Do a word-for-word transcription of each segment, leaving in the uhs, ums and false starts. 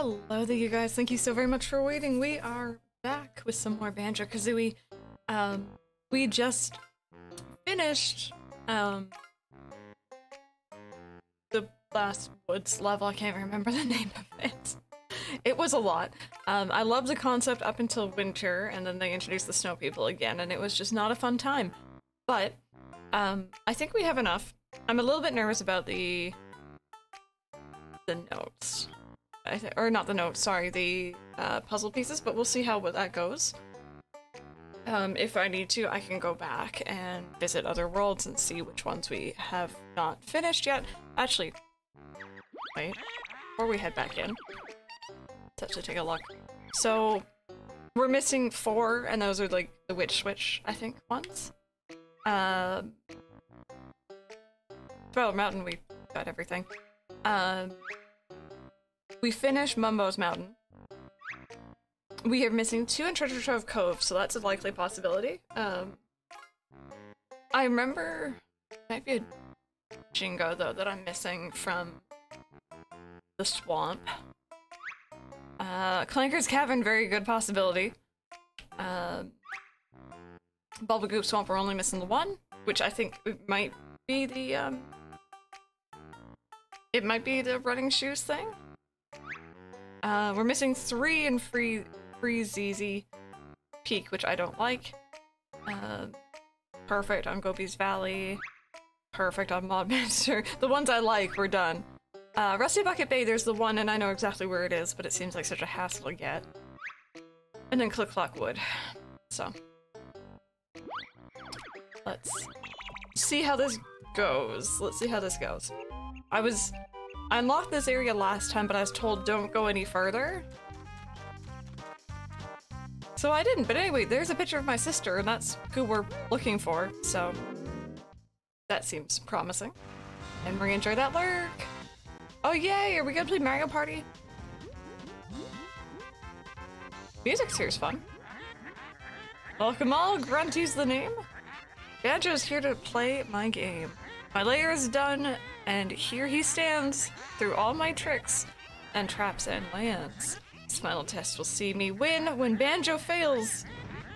Hello there, you guys. Thank you so very much for waiting. We are back with some more Banjo-Kazooie. Um, we just finished um, the last woods level. I can't remember the name of it. It was a lot. Um, I loved the concept up until winter, and then they introduced the snow people again, and it was just not a fun time. But um, I think we have enough. I'm a little bit nervous about the the notes. I th or not the notes, sorry, the uh, puzzle pieces, but we'll see how that goes. Um, if I need to, I can go back and visit other worlds and see which ones we have not finished yet. Actually, wait, before we head back in, let's actually take a look. So, we're missing four, and those are like the Witch Switch, I think, ones. Um, Brentilda Mountain, we got everything. Um... We finished Mumbo's Mountain. We are missing two in Treasure Trove Cove, so that's a likely possibility. Um, I remember... might be a Jingo, though, that I'm missing from the swamp. Uh, Clanker's Cavern, very good possibility. Um, Bubblegloop Swamp, we're only missing the one, which I think might be the... Um, it might be the running shoes thing? Uh, we're missing three in Free Freezeezy Peak, which I don't like. Uh, perfect on Gobi's Valley. Perfect on Mad Monster. The ones I like, we're done. Uh, Rusty Bucket Bay, there's the one, and I know exactly where it is, but it seems like such a hassle to get. And then Click Clock Wood. So. Let's see how this goes. Let's see how this goes. I was... I unlocked this area last time, but I was told don't go any further. So I didn't, but anyway, there's a picture of my sister, and that's who we're looking for, so... that seems promising. And we're gonna enjoy that lurk! Oh yay, are we gonna play Mario Party? Music's here's fun. Welcome all, Grunty's the name. Banjo's here to play my game. My layer is done, and here he stands, through all my tricks and traps and lands. This final test will see me win. When Banjo fails,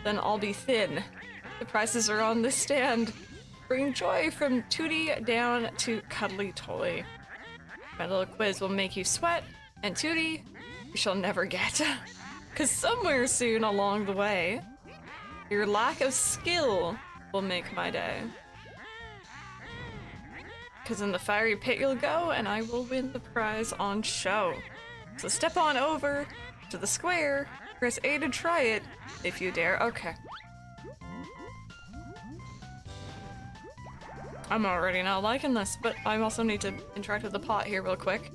then I'll be thin. The prizes are on this stand. Bring joy from Tooty down to Cuddly Toy. My little quiz will make you sweat, and Tooty, you shall never get. Cause somewhere soon along the way, your lack of skill will make my day. Cause in the fiery pit you'll go, and I will win the prize on show. So step on over to the square, press A to try it, if you dare. Okay. I'm already not liking this, but I also need to interact with the pot here real quick.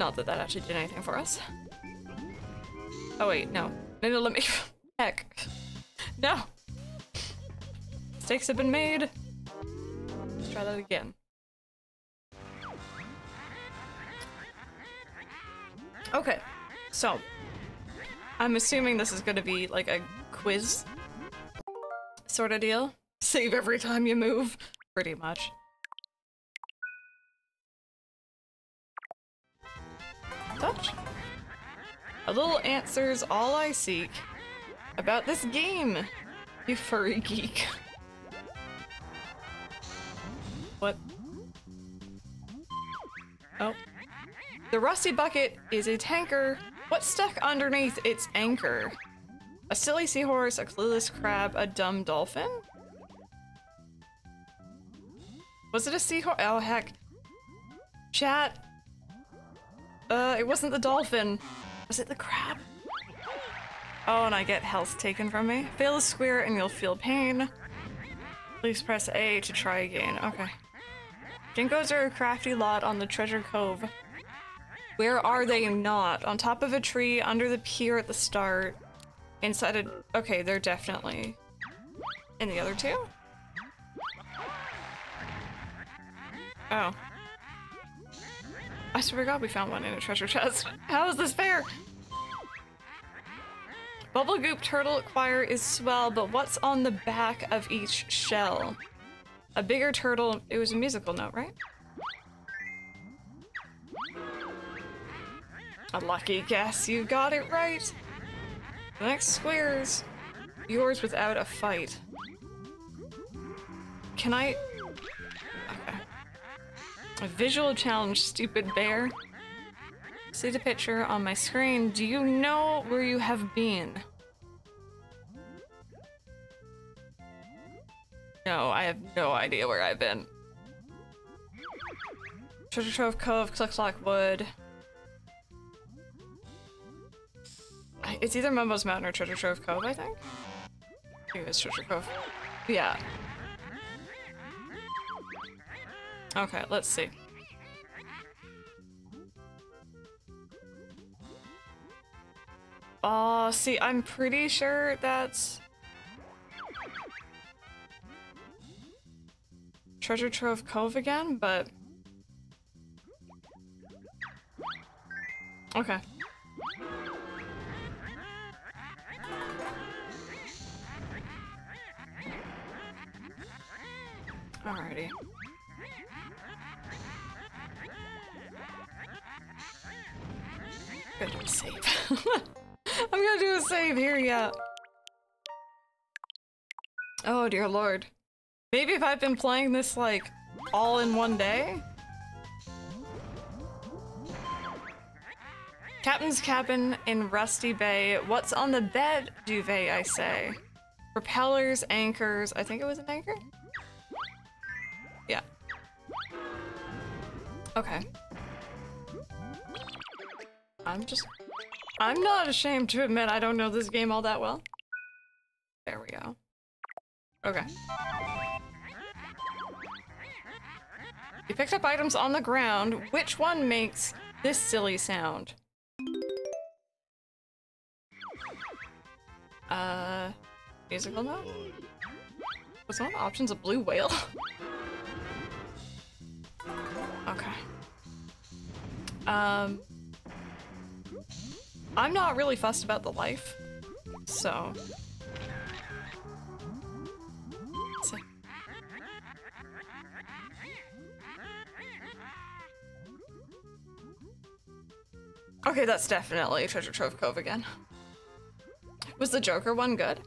Not that that actually did anything for us. Oh wait, no. No, no, let me- heck. No! Mistakes have been made. Try that again. Okay, so I'm assuming this is going to be like a quiz sort of deal. Save every time you move, pretty much. Touch. A little answer's all I seek about this game, you furry geek. What? Oh. The rusty bucket is a tanker. What's stuck underneath its anchor? A silly seahorse, a clueless crab, a dumb dolphin? Was it a seahorse? Oh, heck. Chat. Uh, it wasn't the dolphin. Was it the crab? Oh, and I get health taken from me. Fail a square and you'll feel pain. Please press A to try again. Okay. Jinjos are a crafty lot on the Treasure Cove. Where are they not? On top of a tree, under the pier at the start, inside a- okay, they're definitely... and the other two? Oh. I swear to God we found one in a treasure chest. How is this fair? Bubblegoop turtle choir is swell, but what's on the back of each shell? A bigger turtle- it was a musical note, right? A lucky guess, you got it right. The next square is yours without a fight. Can I? Okay. A visual challenge, stupid bear. See the picture on my screen. Do you know where you have been? No, I have no idea where I've been. Treasure Trove Cove, Click Clock Wood. It's either Mumbo's Mountain or Treasure Trove Cove, I think. I think it's Treasure Cove. Yeah. Okay, let's see. Oh, see, I'm pretty sure that's Treasure Trove Cove again, but okay. Alrighty. Good save. I'm gonna do a save here, yeah. Oh dear lord. Maybe if I've been playing this like all in one day? Captain's cabin in Rusty Bay. What's on the bed duvet, I say? Propellers, anchors. I think it was an anchor? Yeah. Okay. I'm just... I'm not ashamed to admit I don't know this game all that well. There we go. Okay. You picked up items on the ground. Which one makes this silly sound? Uh... Musical note? Was one of the options a blue whale? Okay. Um... I'm not really fussed about the life, so. Let's see. Okay, that's definitely Treasure Trove Cove again. Was the Joker one good?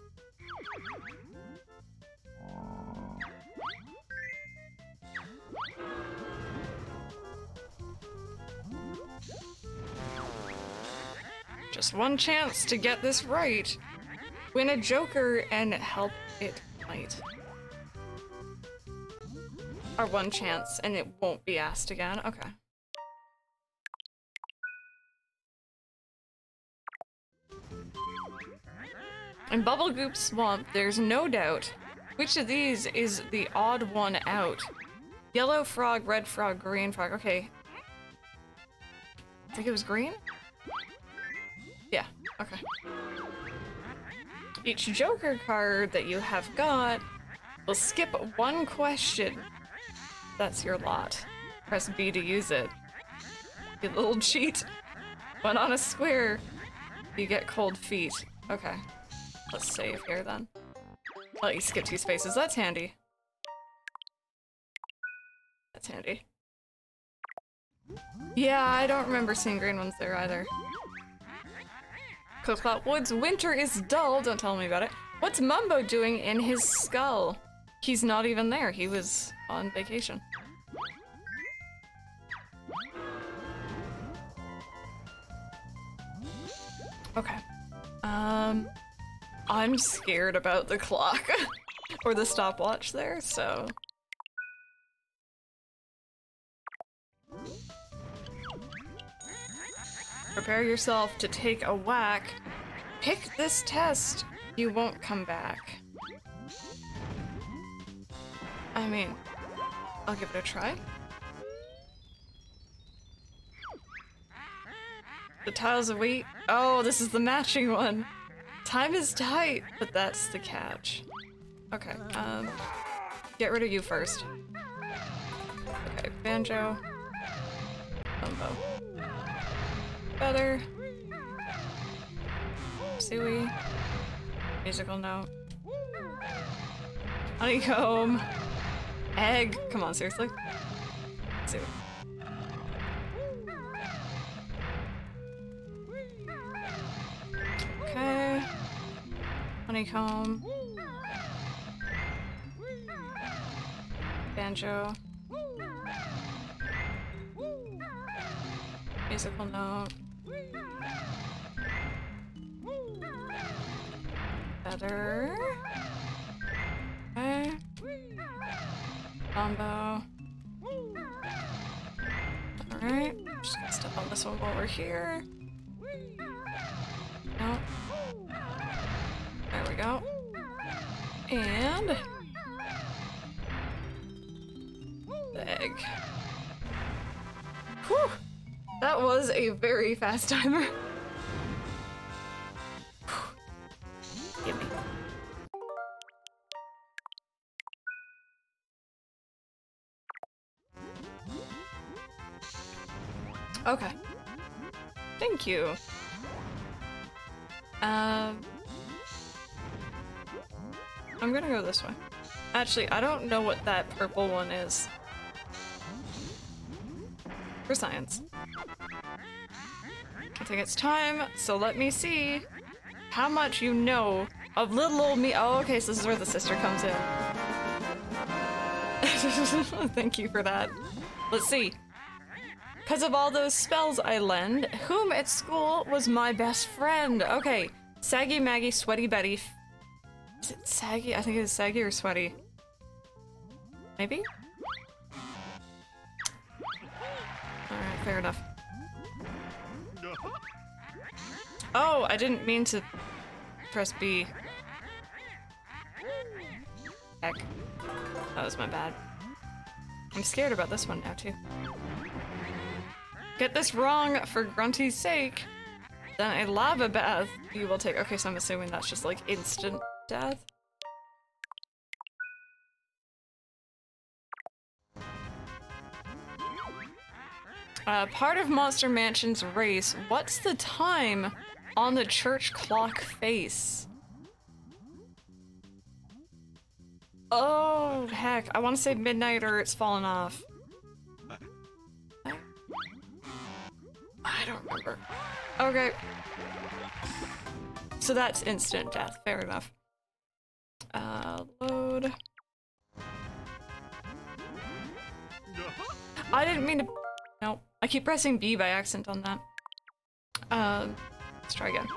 Just one chance to get this right. Win a joker and help it light. Our one chance and it won't be asked again. Okay. In Bubblegloop Swamp, there's no doubt which of these is the odd one out. Yellow frog, red frog, green frog. Okay. I think it was green? Yeah, okay. Each Joker card that you have got will skip one question. That's your lot. Press B to use it. You little cheat. When on a square, you get cold feet. Okay. Let's save here then. Let you skip two spaces. That's handy. That's handy. Yeah, I don't remember seeing green ones there either. Click Clock Wood's winter is dull. Don't tell me about it. What's Mumbo doing in his skull? He's not even there. He was on vacation. Okay. Um, I'm scared about the clock or the stopwatch there, so. Prepare yourself to take a whack. Pick this test. You won't come back. I mean, I'll give it a try. The tiles of wheat. Oh, this is the matching one. Time is tight, but that's the catch. Okay, um, get rid of you first. Okay, Banjo. Mumbo. Feather. Suey. Musical note. Honeycomb. Egg. Come on, seriously. Suey. honeycomb. Banjo. Musical note. Feather. Okay. Mumbo. Alright. Just gonna step on this one while we're here. Nope. There we go. And... egg. Whew! That was a very fast timer. Give me. Okay. Thank you. Um... I'm gonna go this way. Actually, I don't know what that purple one is. For science. I think it's time, so let me see how much you know of little old me. Oh, okay, so this is where the sister comes in. Thank you for that. Let's see. Because of all those spells I lend, whom at school was my best friend? Okay, Saggy Maggie, Sweaty Betty. Is it Saggy? I think it is Saggy or Sweaty. Maybe? Alright, fair enough. Oh, I didn't mean to press B. Heck. That was my bad. I'm scared about this one now, too. Get this wrong for Grunty's sake, then a lava bath you will take. Okay, so I'm assuming that's just like instant death. Uh, part of Monster Mansion's race, what's the time on the church clock face? Oh, heck. I want to say midnight or it's fallen off. I don't remember. Okay. So that's instant death. Fair enough. Uh, load. I didn't mean to... Nope. I keep pressing B by accident on that. Um, let's try again.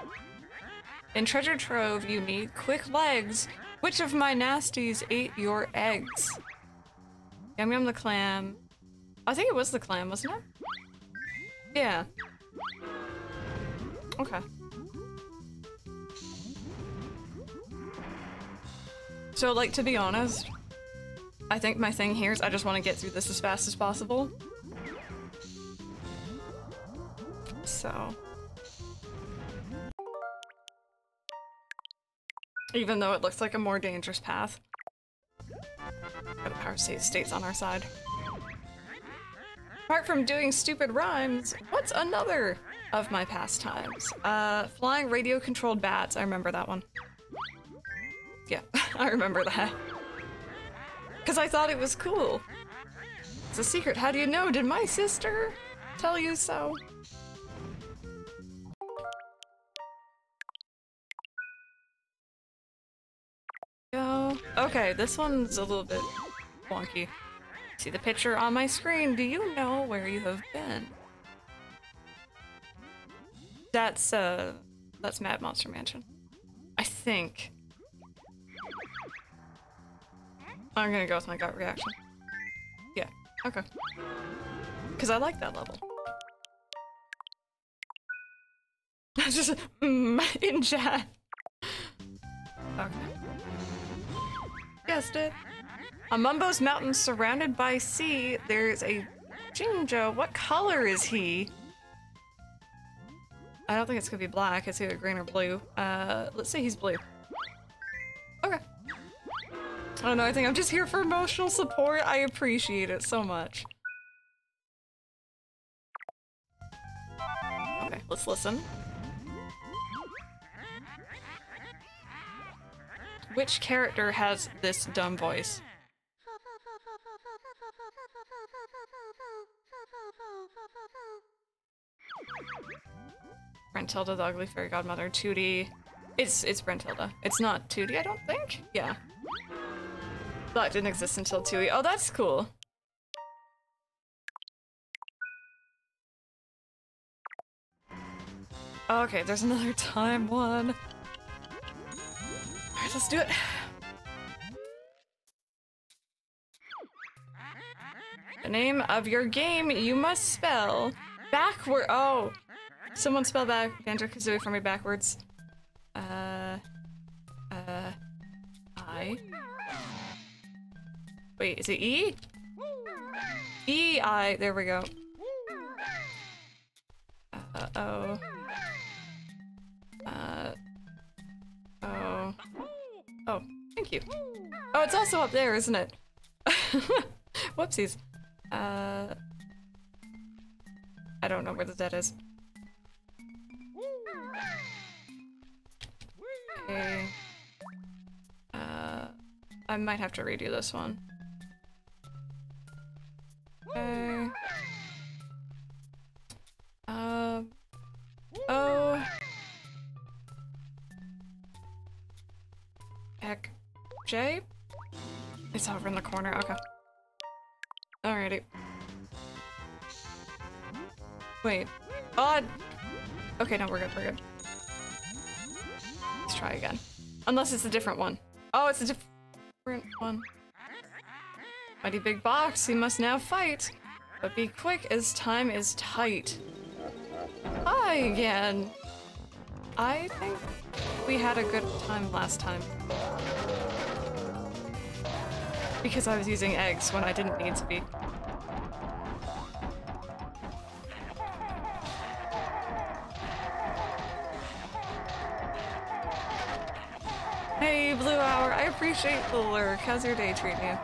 In Treasure Trove, you need quick legs. Which of my nasties ate your eggs? Yum Yum the Clam. I think it was the clam, wasn't it? Yeah. Okay. So, like, to be honest, I think my thing here is I just want to get through this as fast as possible. So, even though it looks like a more dangerous path, got a power save states on our side. Apart from doing stupid rhymes, what's another of my pastimes? Uh, flying radio-controlled bats. I remember that one. Yeah, I remember that. Because I thought it was cool. It's a secret. How do you know? Did my sister tell you so? Go. Okay, this one's a little bit wonky. See the picture on my screen. Do you know where you have been? That's, uh, that's Mad Monster Mansion. I think. I'm gonna go with my gut reaction. Yeah, okay. Because I like that level. Just mm, in chat. Okay. Guessed it. On Mumbo's Mountain, surrounded by sea, there's a Jinjo. What color is he? I don't think it's gonna be black. It's either green or blue. Uh, let's say he's blue. Okay. I don't know. I think I'm just here for emotional support. I appreciate it so much. Okay, let's listen. Which character has this dumb voice? Brentilda, the ugly fairy godmother, Tooty, It's it's Brentilda. It's not Tooty, I don't think. Yeah. That didn't exist until Tooty. Oh, that's cool. Okay, there's another time one. Alright, let's do it. The name of your game you must spell backward. Oh, someone spell back Banjo-Kazooie for me backwards. Uh, uh, I. Wait, is it E? E I. There we go. Uh oh. Uh oh. Oh, thank you. Oh, it's also up there, isn't it? Whoopsies. Uh, I don't know where the dead is. Okay. Uh, I might have to redo this one. Okay. Um. Oh. Heck. J? It's over in the corner. Okay. Alrighty. Wait. Odd. Oh, okay, no, we're good, we're good. Let's try again. Unless it's a different one. Oh, it's a diff different one. Mighty big box, you must now fight. But be quick as time is tight. Hi again. I think we had a good time last time. Because I was using eggs when I didn't need to be. Hey, Blue Hour, I appreciate the lurk. How's your day treating you?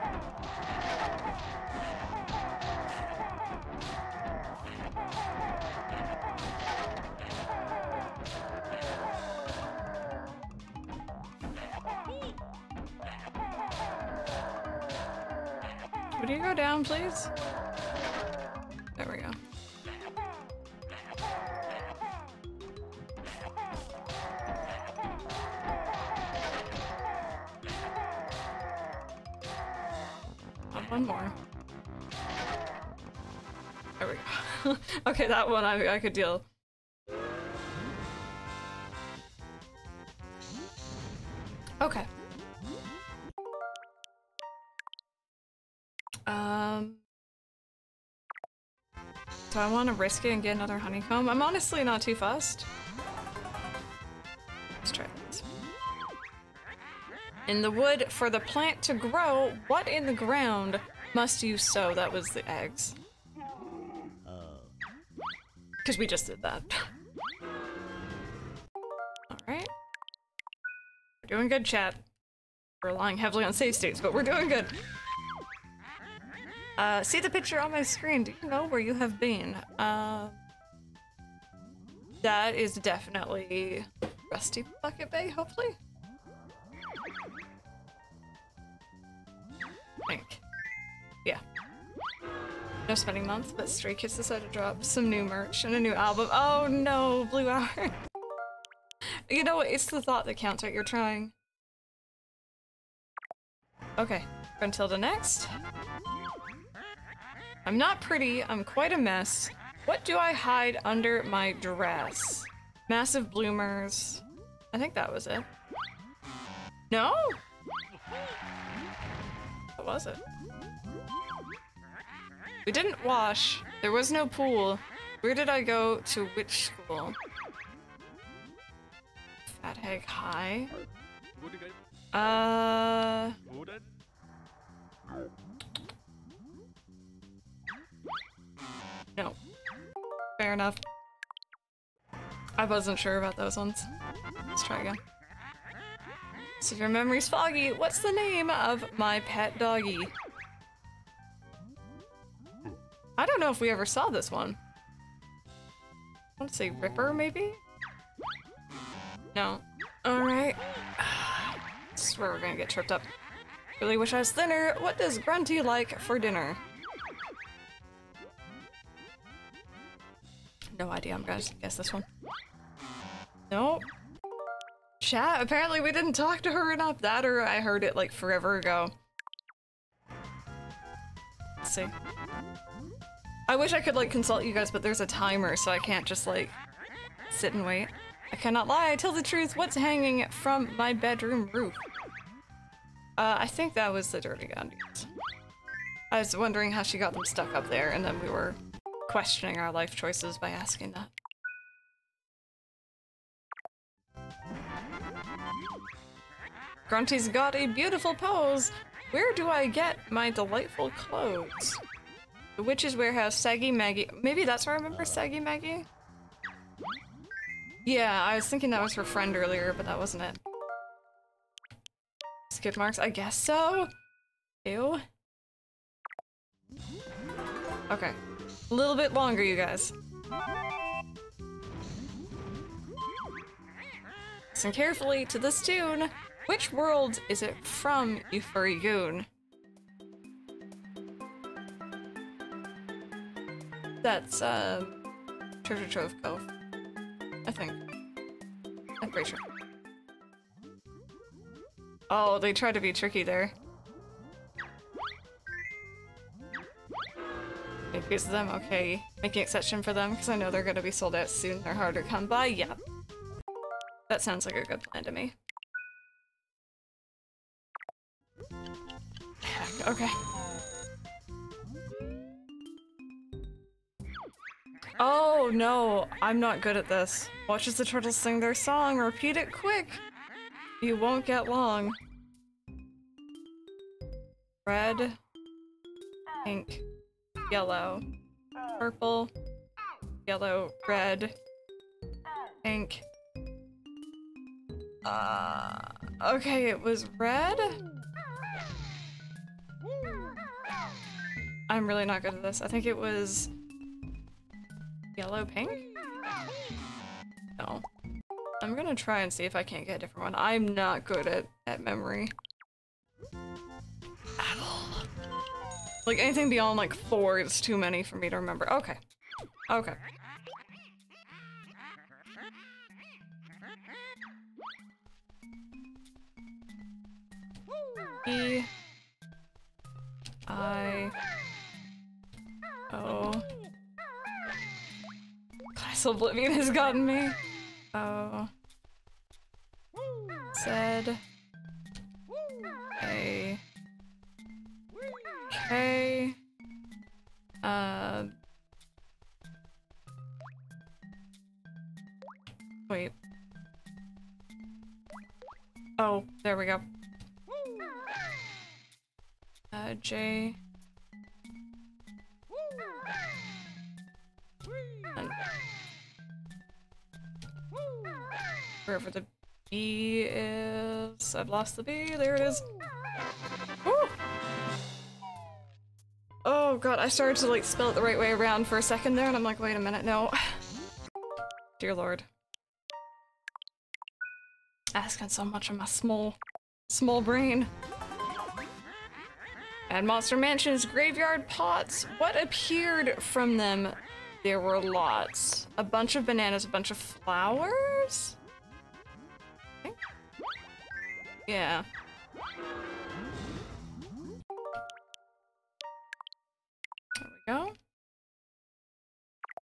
Would you go down, please? There we go. And one more. There we go. Okay, that one I, I could deal. Okay. Um, do I want to risk it and get another honeycomb? I'm honestly not too fussed. Let's try this. In the wood, for the plant to grow, what in the ground must you sow? That was the eggs. Because we just did that. Alright. We're doing good, chat. We're relying heavily on save states, but we're doing good. Uh, see the picture on my screen. Do you know where you have been? Uh, that is definitely Rusty Bucket Bay, hopefully? I think. Yeah. No spending month, but Stray Kids decided to drop some new merch and a new album. Oh no, Blue Hour. You know what? It's the thought that counts, right? You're trying. Okay. Brentilda next. I'm not pretty, I'm quite a mess. What do I hide under my dress? Massive bloomers. I think that was it. No? What was it? We didn't wash. There was no pool. Where did I go to which school? Fat Hag High? Uh... No. Fair enough. I wasn't sure about those ones. Let's try again. So if your memory's foggy, what's the name of my pet doggy? I don't know if we ever saw this one. I want to say Ripper, maybe? No. Alright. I swear we're gonna get tripped up. Really wish I was thinner. What does Grunty like for dinner? No idea. I'm gonna guess this one. Nope. chat. Apparently we didn't talk to her enough. That or I heard it like forever ago. Let's see. I wish I could like consult you guys, but there's a timer, so I can't just like sit and wait. I cannot lie, I tell the truth. What's hanging from my bedroom roof? Uh, I think that was the dirty undies. I was wondering how she got them stuck up there, and then we were questioning our life choices by asking that. Grunty's got a beautiful pose! Where do I get my delightful clothes? The Witch's Warehouse, Saggy Maggie. Maybe that's where I remember Saggy Maggie? Yeah, I was thinking that was her friend earlier, but that wasn't it. Skid marks? I guess so? Ew. Okay. A little bit longer, you guys. Listen carefully to this tune. Which world is it from, you furry goon? That's, uh, Treasure Trove Cove. I think. I'm pretty sure. Oh, they tried to be tricky there. Big piece of them? Okay. Making exception for them, because I know they're going to be sold out soon. They're harder to come by. Yep. That sounds like a good plan to me. Heck, okay. Oh no, I'm not good at this. Watch as the turtles sing their song. Repeat it quick. You won't get long. Red, pink, yellow, purple, yellow, red, pink. Uh, okay, it was red? I'm really not good at this. I think it was... yellow, pink? No. I'm gonna try and see if I can't get a different one. I'm not good at, at memory. At all. Like, anything beyond, like, four is too many for me to remember. Okay. Okay. E... I... O... Class Oblivion has gotten me. O... Z... A... K... Uh... Wait... Oh, there we go. Uh, J... And wherever the B is... I've lost the B, there it is. Woo! Oh god, I started to like spell it the right way around for a second there and I'm like, wait a minute, no. Dear lord. Asking so much of my small, small brain. Mad Monster Mansion's graveyard pots. What appeared from them? There were lots. A bunch of bananas, a bunch of flowers? Yeah. There we go.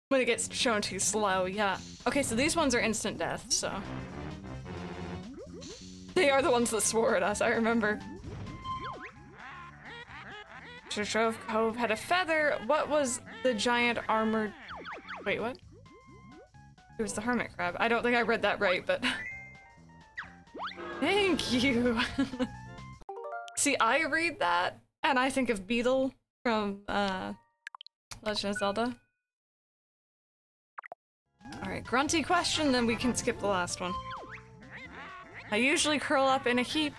When it gets shown too slow, yeah. Okay, so these ones are instant death, so. They are the ones that swore at us, I remember. Treasure Trove Cove had a feather. What was the giant armored... Wait, what? It was the hermit crab. I don't think I read that right, but... Thank you! See, I read that, and I think of Beetle from, uh... Legend of Zelda. Alright, Grunty question, then we can skip the last one. I usually curl up in a heap.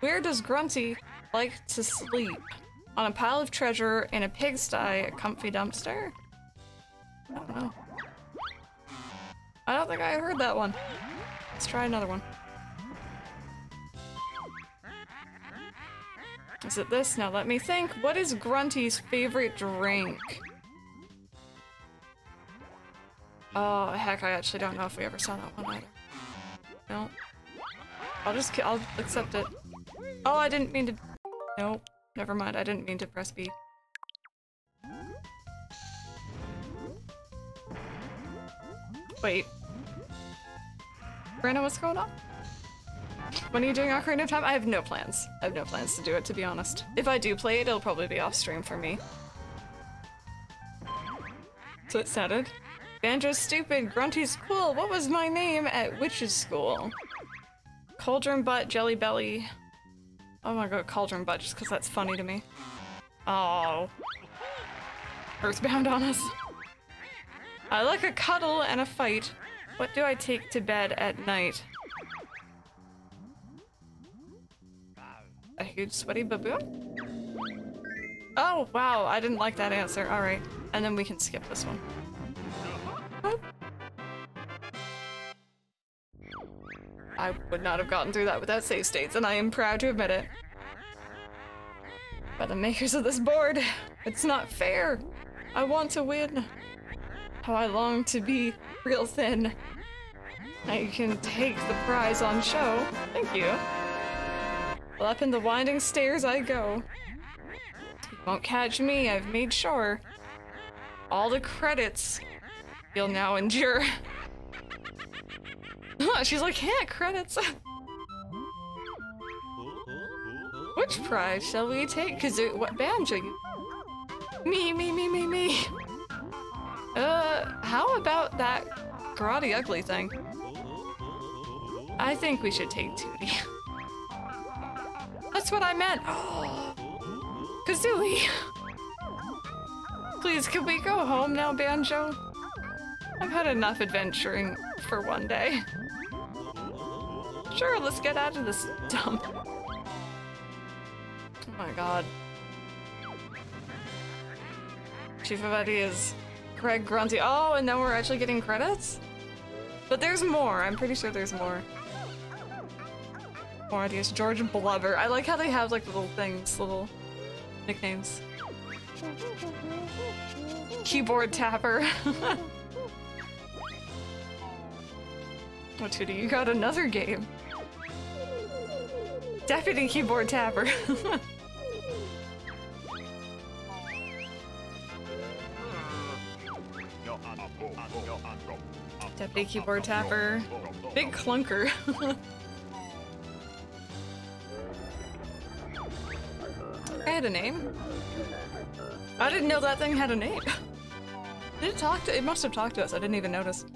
Where does Grunty like to sleep? On a pile of treasure, in a pigsty, a comfy dumpster? I don't know. I don't think I heard that one. Let's try another one. Is it this? Now let me think. What is Grunty's favorite drink? Oh, heck, I actually don't know if we ever saw that one either. No. I'll just, I'll accept it. Oh, I didn't mean to. Nope. Never mind. I didn't mean to press B. Wait. Brandon, what's going on? When are you doing Ocarina of Time? I have no plans. I have no plans to do it, to be honest. If I do play it, it'll probably be off stream for me. So it sounded. Banjo's stupid, Grunty's cool. What was my name at Witch's School? Cauldron Butt, Jelly Belly. Oh my god, Cauldron Butt, just because that's funny to me. Oh. Earthbound on us. I like a cuddle and a fight. What do I take to bed at night? A huge sweaty baboon? Oh, wow, I didn't like that answer. Alright, and then we can skip this one. Oh. I would not have gotten through that without save states, and I am proud to admit it. By the makers of this board, it's not fair. I want to win. How I long to be real thin. Now you can take the prize on show. Thank you. Well, up in the winding stairs I go. You won't catch me, I've made sure. All the credits you'll now endure. She's like, yeah, credits. Which prize shall we take? Kazoo- what banjo? Me, me, me, me, me. Uh, how about that karate ugly thing? I think we should take Tooty. That's what I meant! Oh. Kazooie! Please, can we go home now, Banjo? I've had enough adventuring for one day. Sure, let's get out of this dump. Oh my god. Chief of Ideas. Craig Grunty. Oh, and now we're actually getting credits? But there's more. I'm pretty sure there's more. More ideas. George Blubber. I like how they have like little things, little nicknames. Keyboard Tapper. Oh, Tooty, you got another game. Deputy Keyboard Tapper. Deputy Keyboard Tapper. Big Clunker. I had a name. I didn't know that thing had a name. Did it talk to- it must have talked to us, I didn't even notice.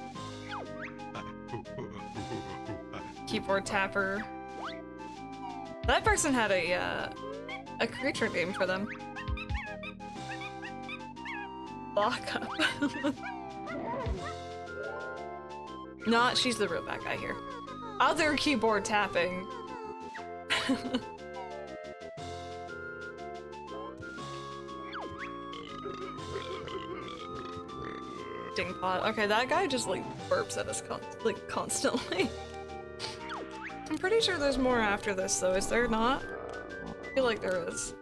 Keyboard Tapper. That person had a, uh, a creature name for them. Lock up. Not, she's the real bad guy here. Other keyboard tapping. Ding pot. Okay, that guy just like burps at us con like constantly. I'm pretty sure there's more after this though, is there not? I feel like there is.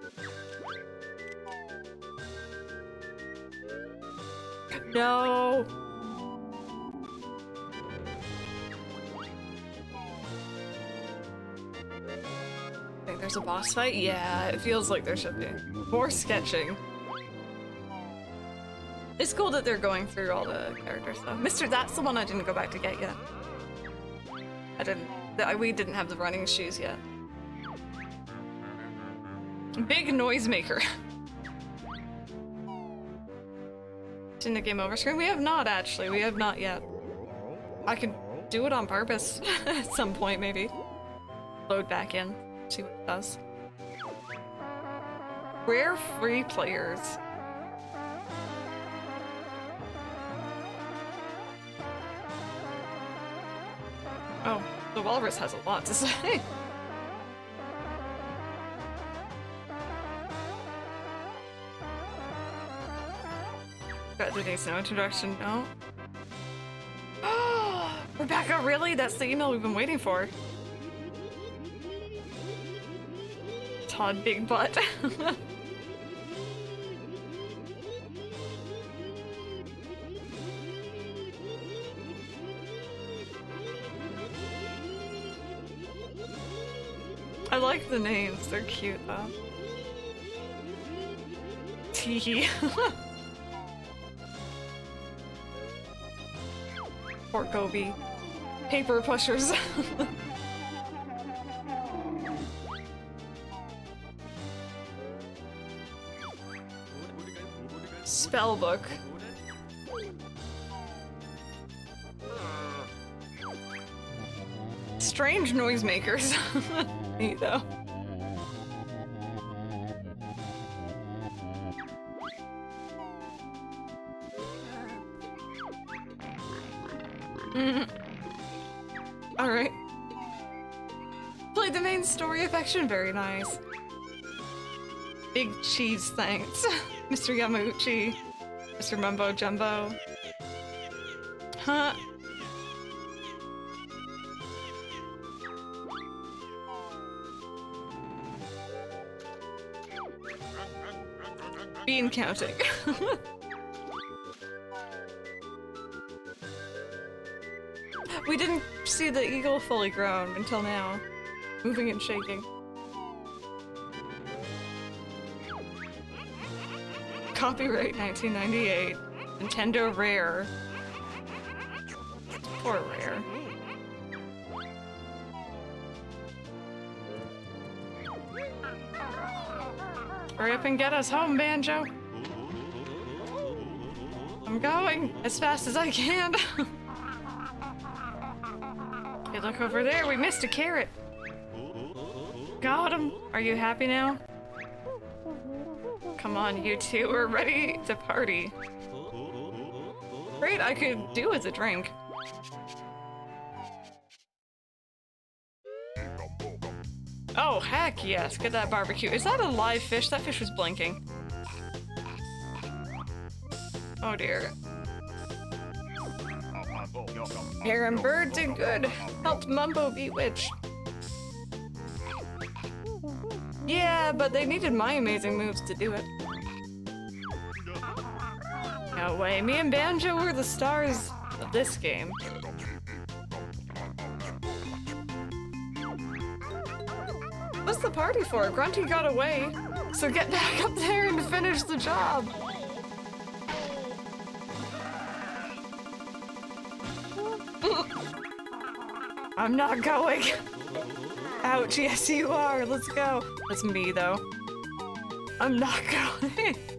No! There's a boss fight? Yeah, it feels like there should be. More sketching. It's cool that they're going through all the characters though. Mister That's the one I didn't go back to get yet. I didn't. I, we didn't have the running shoes yet. Big Noisemaker. It's in the game over screen? We have not actually. We have not yet. I could do it on purpose at some point maybe. Load back in. See what it does. Rare free players. Oh, the walrus has a lot to say. Got today's no introduction. No. Oh, Rebecca, really? That's the email we've been waiting for. Todd Big Butt. I like the names, they're cute though. Tee. Poor Gobi. Paper pushers. Spellbook. Strange noisemakers. Neat though. Mm. Alright. Played the main story of action, very nice. Big cheese, thanks. Mister Yamauchi. Mister Mumbo Jumbo. Huh? Bean counting. We didn't see the eagle fully grown until now. Moving and shaking. Copyright nineteen ninety-eight. Nintendo Rare. Poor Rare. Hurry up and get us home, Banjo! I'm going as fast as I can! Hey, look over there, we missed a carrot! Got him! Are you happy now? Come on, you two, we're ready to party! Great, I could do with a drink. Oh, heck yes, get that barbecue. Is that a live fish? That fish was blinking. Oh dear. Hare and Bird did good. Helped Mumbo beat Witch. Yeah, but they needed my amazing moves to do it. No way, me and Banjo were the stars of this game. What's the party for? Grunty got away, so get back up there and finish the job! I'm not going! Ouch, yes you are, let's go! That's me though. I'm not going!